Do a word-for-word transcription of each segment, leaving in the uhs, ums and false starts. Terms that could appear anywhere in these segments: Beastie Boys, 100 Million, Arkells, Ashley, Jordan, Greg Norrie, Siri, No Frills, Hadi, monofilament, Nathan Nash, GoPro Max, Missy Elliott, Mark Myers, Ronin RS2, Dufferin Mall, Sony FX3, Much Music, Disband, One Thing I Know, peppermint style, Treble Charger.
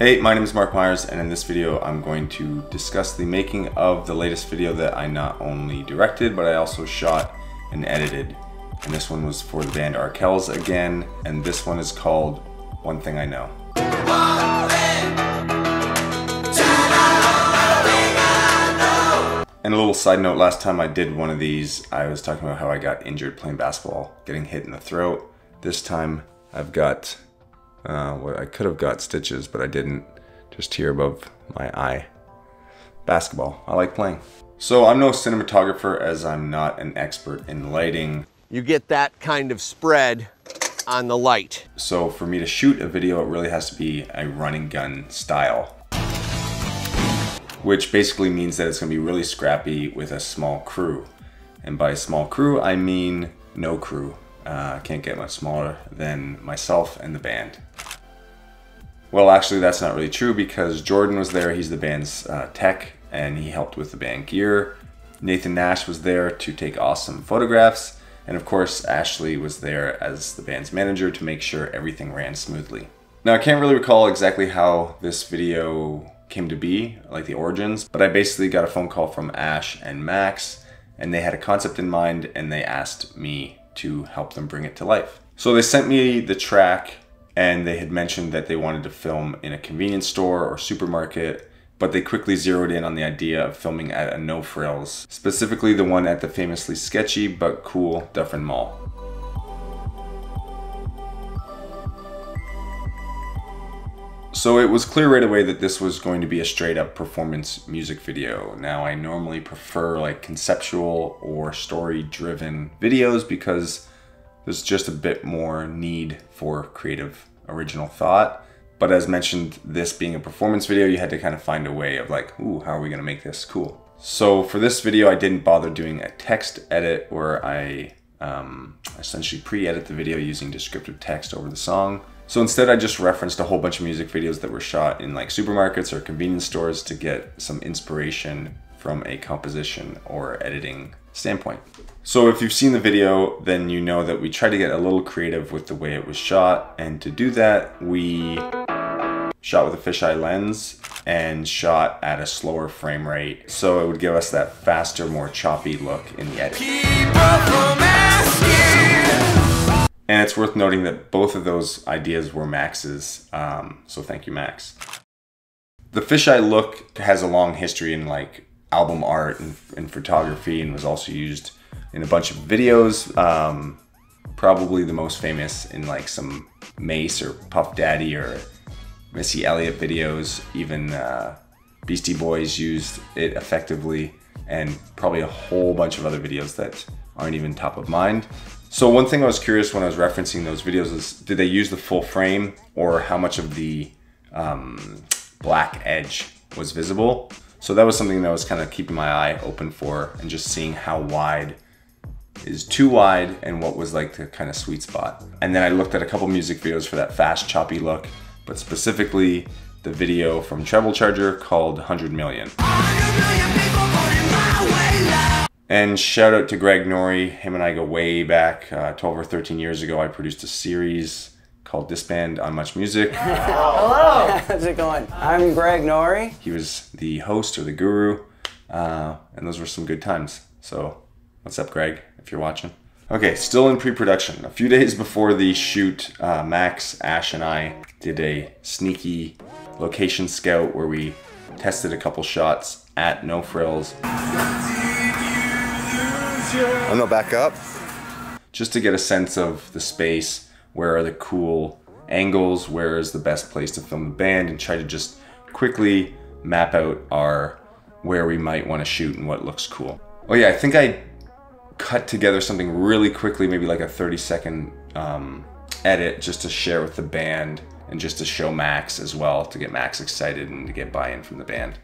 Hey, my name is Mark Myers, and in this video I'm going to discuss the making of the latest video that I not only directed, but I also shot and edited. And this one was for the band Arkells again, and this one is called One Thing I Know. And a little side note, last time I did one of these, I was talking about how I got injured playing basketball, getting hit in the throat. This time I've got Uh, what I could have got stitches, but I didn't, just here above my eye. Basketball, I like playing. So I'm no cinematographer, as I'm not an expert in lighting. You get that kind of spread on the light. So for me to shoot a video, it really has to be a run and gun style, which basically means that it's gonna be really scrappy with a small crew. And by small crew, I mean no crew. Uh, can't get much smaller than myself and the band. Well, actually that's not really true, because Jordan was there, he's the band's uh, tech, and he helped with the band gear. Nathan Nash was there to take awesome photographs, and of course Ashley was there as the band's manager to make sure everything ran smoothly. Now, I can't really recall exactly how this video came to be, like the origins, but I basically got a phone call from Ash and Max, and they had a concept in mind, and they asked me to help them bring it to life. So they sent me the track, and they had mentioned that they wanted to film in a convenience store or supermarket, but they quickly zeroed in on the idea of filming at a No Frills, specifically the one at the famously sketchy but cool Dufferin Mall. So it was clear right away that this was going to be a straight up performance music video. Now, I normally prefer like conceptual or story driven videos, because there's just a bit more need for creative original thought. But as mentioned, this being a performance video, you had to kind of find a way of like, ooh, how are we gonna make this cool? So for this video, I didn't bother doing a text edit where I um, essentially pre-edit the video using descriptive text over the song. So instead I just referenced a whole bunch of music videos that were shot in like supermarkets or convenience stores to get some inspiration from a composition or editing standpoint. So if you've seen the video, then you know that we try to get a little creative with the way it was shot. And to do that, we shot with a fisheye lens and shot at a slower frame rate. So it would give us that faster, more choppy look in the edit. And it's worth noting that both of those ideas were Max's, um, so thank you, Max. The fisheye look has a long history in like album art and, and photography, and was also used in a bunch of videos. Um, probably the most famous in like some Mace or Puff Daddy or Missy Elliott videos. Even uh, Beastie Boys used it effectively, and probably a whole bunch of other videos that aren't even top of mind. So one thing I was curious when I was referencing those videos is, did they use the full frame, or how much of the um, black edge was visible? So that was something that I was kind of keeping my eye open for, and just seeing how wide is too wide and what was like the kind of sweet spot. And then I looked at a couple music videos for that fast, choppy look, but specifically the video from Treble Charger called one hundred million. And shout out to Greg Norrie. Him and I go way back, uh, twelve or thirteen years ago. I produced a series called Disband on Much Music. Hello. Hello. How's it going? I'm Greg Norrie. He was the host or the guru, uh, and those were some good times. So what's up, Greg, if you're watching? Okay, still in pre-production. A few days before the shoot, uh, Max, Ash, and I did a sneaky location scout where we tested a couple shots at No Frills. I'm gonna back up. Just to get a sense of the space, where are the cool angles, where is the best place to film the band, and try to just quickly map out our where we might want to shoot and what looks cool. Oh yeah, I think I cut together something really quickly, maybe like a thirty second um, edit, just to share with the band and just to show Max as well, to get Max excited and to get buy-in from the band.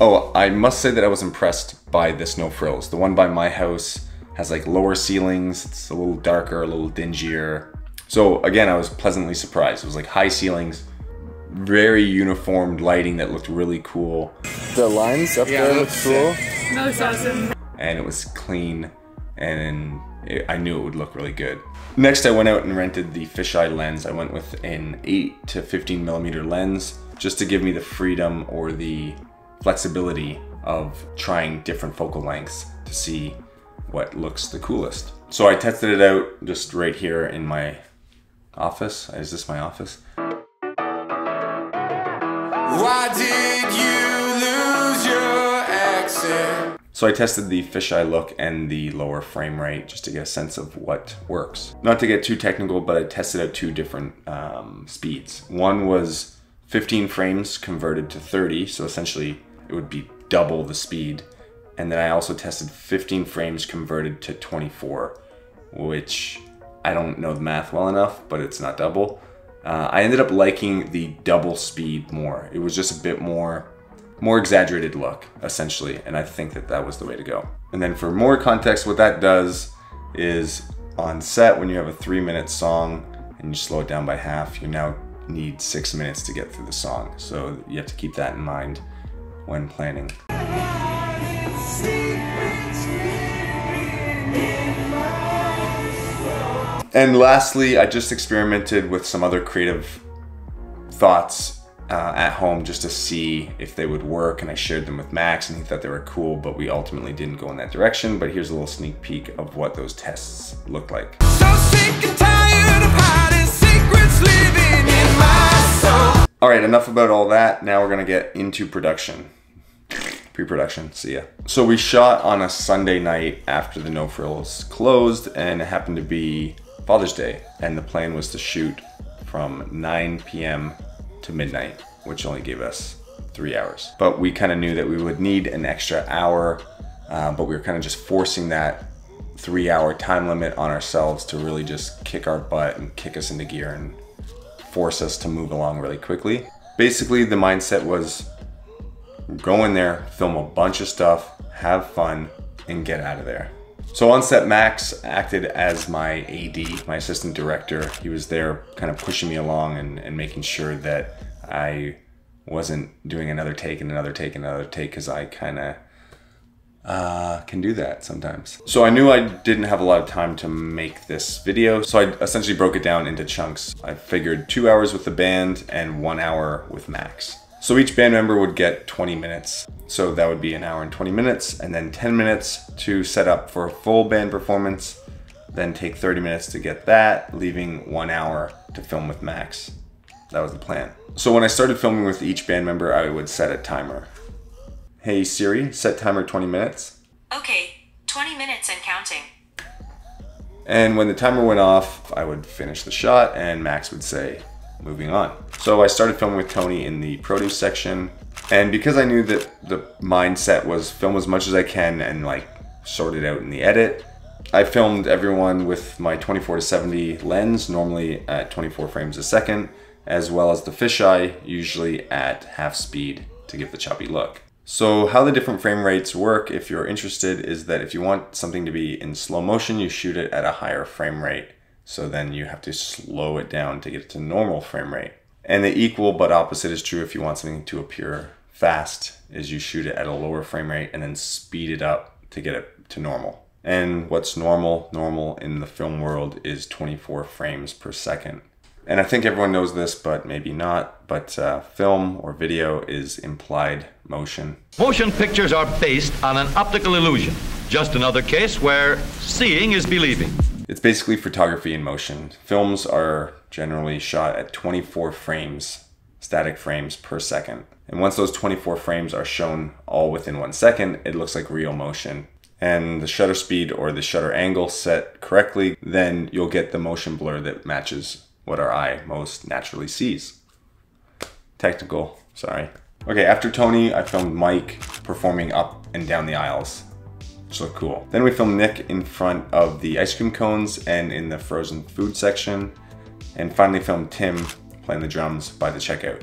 Oh, I must say that I was impressed by this No Frills. The one by my house has like lower ceilings. It's a little darker, a little dingier. So again, I was pleasantly surprised. It was like high ceilings, very uniformed lighting that looked really cool. The lines up yeah, there looked cool. That was awesome. And it was clean and it, I knew it would look really good. Next, I went out and rented the fisheye lens. I went with an eight to fifteen millimeter lens just to give me the freedom or the flexibility of trying different focal lengths to see what looks the coolest. So I tested it out just right here in my office. Is this my office? Why did you lose your accent? So I tested the fisheye look and the lower frame rate just to get a sense of what works. Not to get too technical, but I tested out two different um, speeds. One was fifteen frames converted to thirty, so essentially it would be double the speed. And then I also tested fifteen frames converted to twenty-four, which I don't know the math well enough, but it's not double. Uh, I ended up liking the double speed more. It was just a bit more, more exaggerated look, essentially. And I think that that was the way to go. And then for more context, what that does is on set, when you have a three minute song and you slow it down by half, you now need six minutes to get through the song. So you have to keep that in mind when planning. And lastly, I just experimented with some other creative thoughts uh, at home just to see if they would work, and I shared them with Max and he thought they were cool, but we ultimately didn't go in that direction. But here's a little sneak peek of what those tests looked like. So sick and tired of hiding secrets living in my soul. All right, enough about all that. Now we're gonna get into production. Pre-production, see ya. So we shot on a Sunday night after the No Frills closed, and it happened to be Father's Day, and the plan was to shoot from nine p m to midnight, which only gave us three hours. But we kind of knew that we would need an extra hour, uh, but we were kind of just forcing that three hour time limit on ourselves to really just kick our butt and kick us into gear and force us to move along really quickly. Basically, the mindset was go in there, film a bunch of stuff, have fun, and get out of there. So on set, Max acted as my A D, my assistant director. He was there kind of pushing me along and, and making sure that I wasn't doing another take and another take and another take, because I kind of uh, can do that sometimes. So I knew I didn't have a lot of time to make this video, so I essentially broke it down into chunks. I figured two hours with the band and one hour with Max. So each band member would get twenty minutes. So that would be an hour and twenty minutes, and then ten minutes to set up for a full band performance, then take thirty minutes to get that, leaving one hour to film with Max. That was the plan. So when I started filming with each band member, I would set a timer. Hey Siri, set timer twenty minutes. Okay, twenty minutes and counting. And when the timer went off, I would finish the shot and Max would say, moving on. So I started filming with Tony in the produce section, and because I knew that the mindset was film as much as I can and like sort it out in the edit, I filmed everyone with my twenty-four to seventy lens, normally at twenty-four frames a second, as well as the fisheye, usually at half speed to give the choppy look. So how the different frame rates work, if you're interested, is that if you want something to be in slow motion, you shoot it at a higher frame rate. So then you have to slow it down to get it to normal frame rate. And the equal but opposite is true if you want something to appear fast, is you shoot it at a lower frame rate and then speed it up to get it to normal. And what's normal? Normal in the film world is twenty-four frames per second. And I think everyone knows this, but maybe not, but uh, film or video is implied motion. Motion pictures are based on an optical illusion. Just another case where seeing is believing. It's basically photography in motion. Films are generally shot at twenty-four frames, static frames per second. And once those twenty-four frames are shown all within one second, it looks like real motion. And the shutter speed or the shutter angle set correctly, then you'll get the motion blur that matches what our eye most naturally sees. Technical, sorry. Okay, after Tony, I filmed Mike performing up and down the aisles, which looked cool. Then we filmed Nick in front of the ice cream cones and in the frozen food section. And finally filmed Tim playing the drums by the checkout.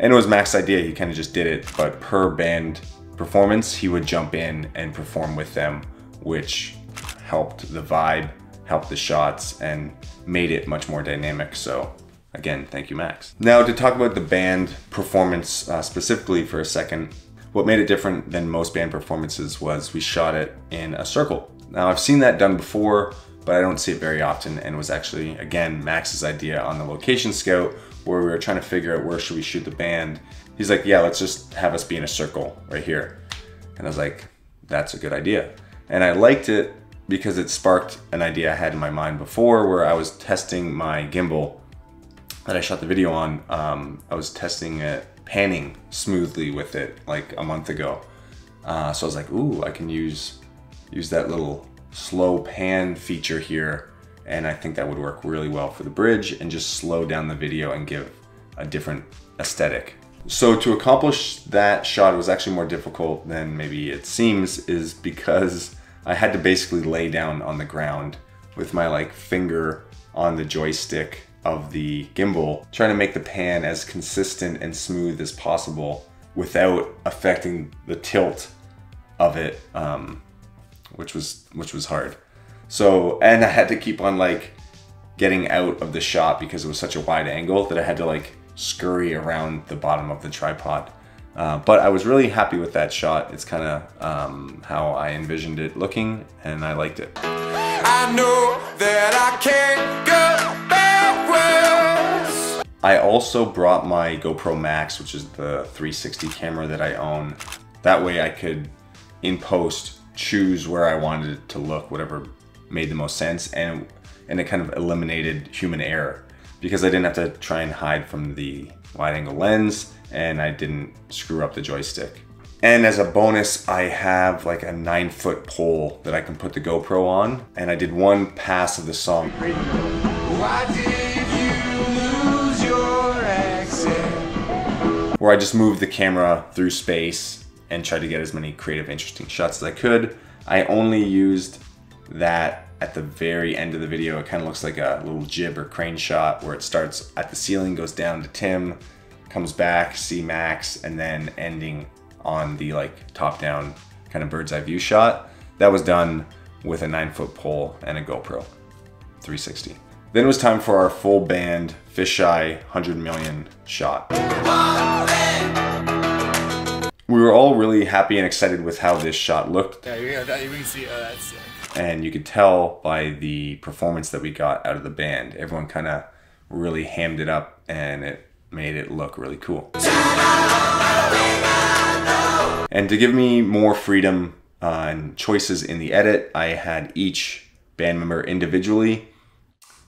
And it was Max's idea, he kind of just did it, but per band performance, he would jump in and perform with them, which helped the vibe, helped the shots, and made it much more dynamic. So again, thank you, Max. Now to talk about the band performance uh, specifically for a second, what made it different than most band performances was we shot it in a circle. Now I've seen that done before, but I don't see it very often, and was actually, again, Max's idea on the location scout, where we were trying to figure out where should we shoot the band. He's like, yeah, let's just have us be in a circle right here. And I was like, that's a good idea. And I liked it because it sparked an idea I had in my mind before, where I was testing my gimbal that I shot the video on. Um, I was testing it, panning smoothly with it like a month ago. Uh, so I was like, ooh, I can use, use that little slow pan feature here. And I think that would work really well for the bridge and just slow down the video and give a different aesthetic. So to accomplish that shot, it was actually more difficult than maybe it seems, is because I had to basically lay down on the ground with my like finger on the joystick of the gimbal, trying to make the pan as consistent and smooth as possible without affecting the tilt of it, um, which was which was hard. So, and I had to keep on like getting out of the shot because it was such a wide angle that I had to like scurry around the bottom of the tripod. Uh, but I was really happy with that shot. It's kind of um, how I envisioned it looking, and I liked it. I know that I can't go backwards. I also brought my GoPro Max, which is the three sixty camera that I own. That way I could, in post, choose where I wanted it to look, whatever made the most sense, and, and it kind of eliminated human error, because I didn't have to try and hide from the wide angle lens, and I didn't screw up the joystick. And as a bonus, I have like a nine foot pole that I can put the GoPro on, and I did one pass of the song. Why did you lose your accent? Where I just moved the camera through space and tried to get as many creative, interesting shots as I could. I only used that at the very end of the video. It kind of looks like a little jib or crane shot where it starts at the ceiling, goes down to Tim, comes back, see Max, and then ending on the like top down kind of bird's eye view shot. That was done with a nine foot pole and a GoPro three sixty. Then it was time for our full band fisheye one hundred million shot. We were all really happy and excited with how this shot looked. Yeah, you can see, oh, that's sick. And you could tell by the performance that we got out of the band. Everyone kind of really hammed it up, and it made it look really cool. And to give me more freedom uh, and choices in the edit, I had each band member individually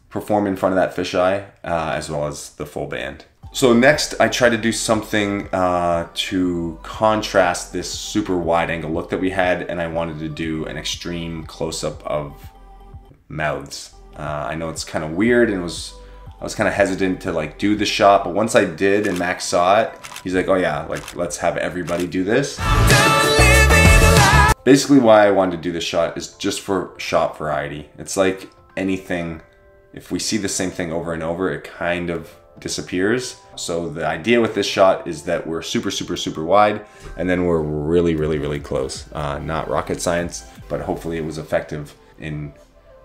perform in front of that fisheye, uh, as well as the full band. So next, I tried to do something uh, to contrast this super wide angle look that we had, and I wanted to do an extreme close-up of mouths. Uh, I know it's kind of weird, and was I was kind of hesitant to like do the shot, but once I did and Max saw it, he's like, oh yeah, like let's have everybody do this. Basically why I wanted to do this shot is just for shot variety. It's like anything, if we see the same thing over and over, it kind of disappears. So the idea with this shot is that we're super, super, super wide, and then we're really, really, really close. Uh, not rocket science, but hopefully it was effective in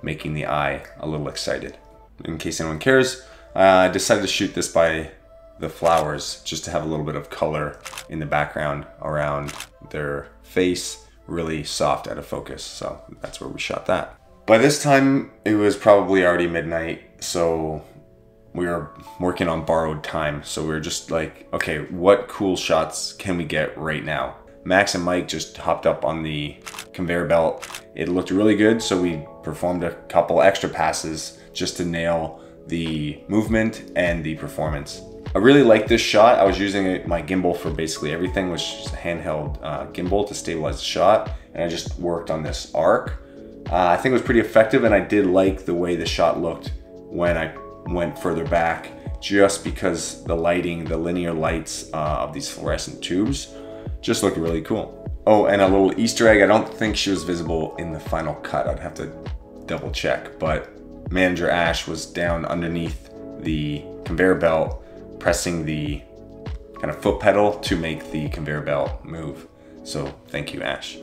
making the eye a little excited. In case anyone cares, uh, I decided to shoot this by the flowers just to have a little bit of color in the background around their face, really soft out of focus. So that's where we shot that. By this time, it was probably already midnight, so we were working on borrowed time. So we were just like, okay, what cool shots can we get right now? Max and Mike just hopped up on the conveyor belt. It looked really good, so we performed a couple extra passes just to nail the movement and the performance. I really liked this shot. I was using my gimbal for basically everything, which is a handheld uh, gimbal to stabilize the shot, and I just worked on this arc. Uh, I think it was pretty effective, and I did like the way the shot looked when I went further back, just because the lighting, the linear lights uh, of these fluorescent tubes just looked really cool. Oh, and a little Easter egg. I don't think she was visible in the final cut. I'd have to double check, but manager Ash was down underneath the conveyor belt, pressing the kind of foot pedal to make the conveyor belt move. So thank you, Ash.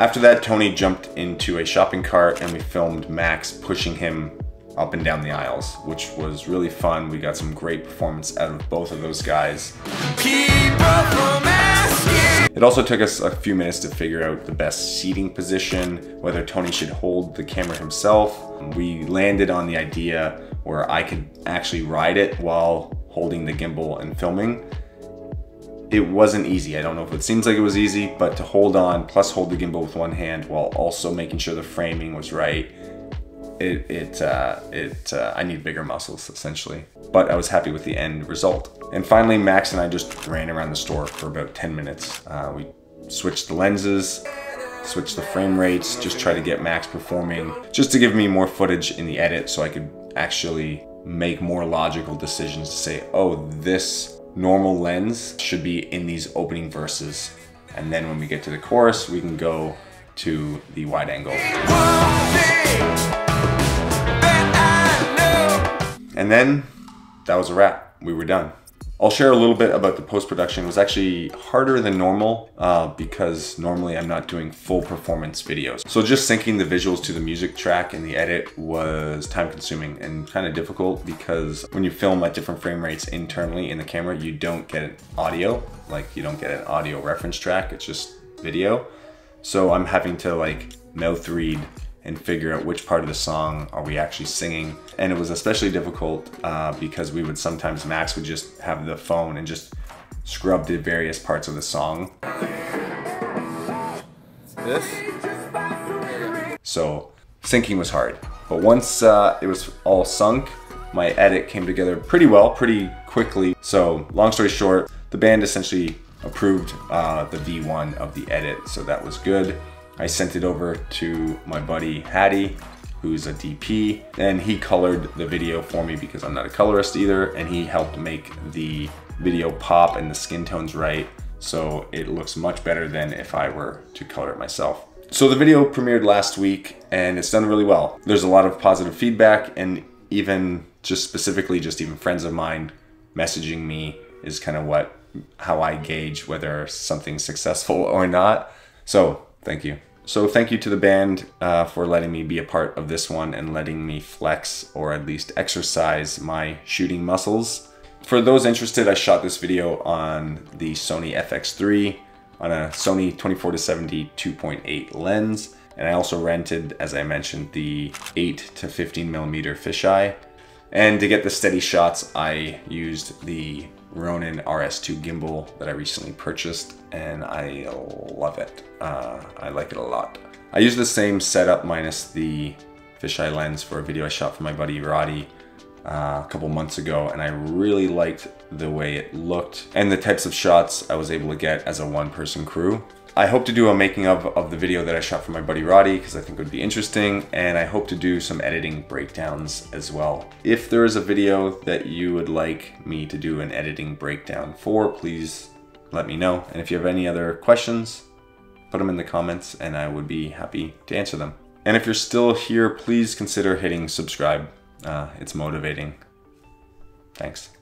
After that, Tony jumped into a shopping cart and we filmed Max pushing him up and down the aisles, which was really fun. We got some great performance out of both of those guys. Keep up from asking. It also took us a few minutes to figure out the best seating position, whether Tony should hold the camera himself. We landed on the idea where I could actually ride it while holding the gimbal and filming. It wasn't easy. I don't know if it seems like it was easy, but to hold on, plus hold the gimbal with one hand while also making sure the framing was right, it, it, uh, it uh, I need bigger muscles essentially. But I was happy with the end result. And finally, Max and I just ran around the store for about ten minutes. Uh, we switched the lenses, switched the frame rates, just try to get Max performing, just to give me more footage in the edit so I could actually make more logical decisions to say, oh, this normal lens should be in these opening verses. And then when we get to the chorus, we can go to the wide angle. And then that was a wrap. We were done. I'll share a little bit about the post-production. It was actually harder than normal uh, because normally I'm not doing full performance videos. So just syncing the visuals to the music track in the edit was time consuming and kind of difficult because when you film at different frame rates internally in the camera, you don't get an audio, like you don't get an audio reference track, it's just video. So I'm having to like mouth read and figure out which part of the song are we actually singing. And it was especially difficult uh, because we would sometimes, Max would just have the phone and just scrub the various parts of the song. This? So syncing was hard. But once uh, it was all sunk, my edit came together pretty well, pretty quickly. So long story short, the band essentially approved uh, the V one of the edit, so that was good. I sent it over to my buddy Hadi, who's a D P, and he colored the video for me because I'm not a colorist either, and he helped make the video pop and the skin tones right, so it looks much better than if I were to color it myself. So the video premiered last week, and it's done really well. There's a lot of positive feedback, and even just specifically, just even friends of mine messaging me is kind of what, how I gauge whether something's successful or not. So thank you. So thank you to the band uh, for letting me be a part of this one and letting me flex or at least exercise my shooting muscles. For those interested, I shot this video on the Sony F X three on a Sony twenty-four to seventy two point eight lens. And I also rented, as I mentioned, the eight to fifteen millimeter fisheye. And to get the steady shots, I used the Ronin R S two gimbal that I recently purchased, and I love it. Uh, I like it a lot. I use the same setup minus the fisheye lens for a video I shot for my buddy Roddy uh, a couple months ago, and I really liked the way it looked and the types of shots I was able to get as a one-person crew. I hope to do a making of of the video that I shot for my buddy Roddy because I think it would be interesting, and I hope to do some editing breakdowns as well. If there is a video that you would like me to do an editing breakdown for, please let me know. And if you have any other questions, put them in the comments and I would be happy to answer them. And if you're still here, please consider hitting subscribe. Uh, it's motivating. Thanks.